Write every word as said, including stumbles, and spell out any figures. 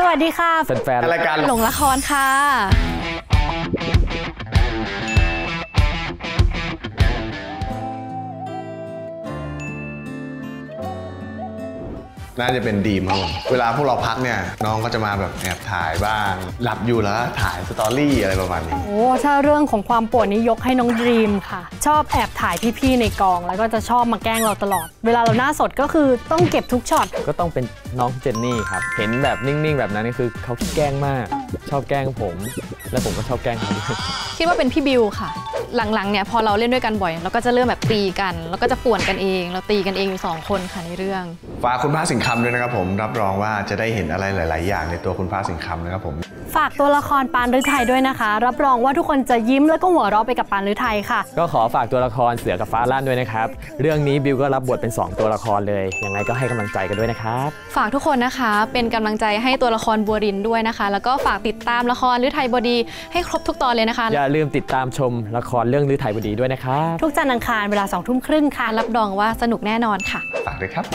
สวัสดีค่ะแฟนๆรายการหลงละครค่ะน่าจะเป็นดีมครับผมเวลาพวกเราพักเนี่ยน้องก็จะมาแบบแอบถ่ายบ้างหลับอยู่แล้วถ่ายสตอรี่อะไรประมาณนี้โอ้ถ้าเรื่องของความปวดนี้ยกให้น้องดีมค่ะชอบแอบถ่ายพี่ๆในกองแล้วก็จะชอบมาแกล้งเราตลอดเวลาเราหน้าสดก็คือต้องเก็บทุกช็อตก็ต้องเป็นน้องเจนนี่ครับเห็นแบบนิ่งๆแบบนั้นนี่คือเขาแกล้งมากชอบแกล้งผมและผมก็ชอบแกล้งเขาด้วยคิดว่าเป็นพี่บิวค่ะหลังๆเนี่ยพอเราเล่นด้วยกันบ่อยเราก็จะเริ่มแบบตีกันแล้วก็จะป่วนกันเองเราตีกันเองอยู่สองคนค่ะในเรื่องฝากคุณพระสิงห์คำด้วยนะครับผมรับรองว่าจะได้เห็นอะไรหลายๆอย่างในตัวคุณพระสิงห์คำนะครับผมฝากตัวละครปานฤทัยด้วยนะคะรับรองว่าทุกคนจะยิ้มแล้วก็หัวเราะไปกับปานฤทัยค่ะก็ขอฝากตัวละครเสือกับฟ้าลั่นด้วยนะครับเรื่องนี้บิวก็รับบทเป็นสองตัวละครเลยยังไงก็ให้กำลังใจกันด้วยนะครับฝากทุกคนนะคะเป็นกำลังใจให้ตัวละครบัวรินด้วยนะคะแล้วก็ฝากติดตามละครฤทัยบดีให้ครบทุกตอนเลยนะคะอย่าลืมติดตามชมละครเรื่องฤทัยบดีด้วยนะครับทุกจันทร์อังคารเวลาสองทุ่มครึ่งค่ะรับรองว่าสนุกแน่นอนค่ะฝากด้วยครับ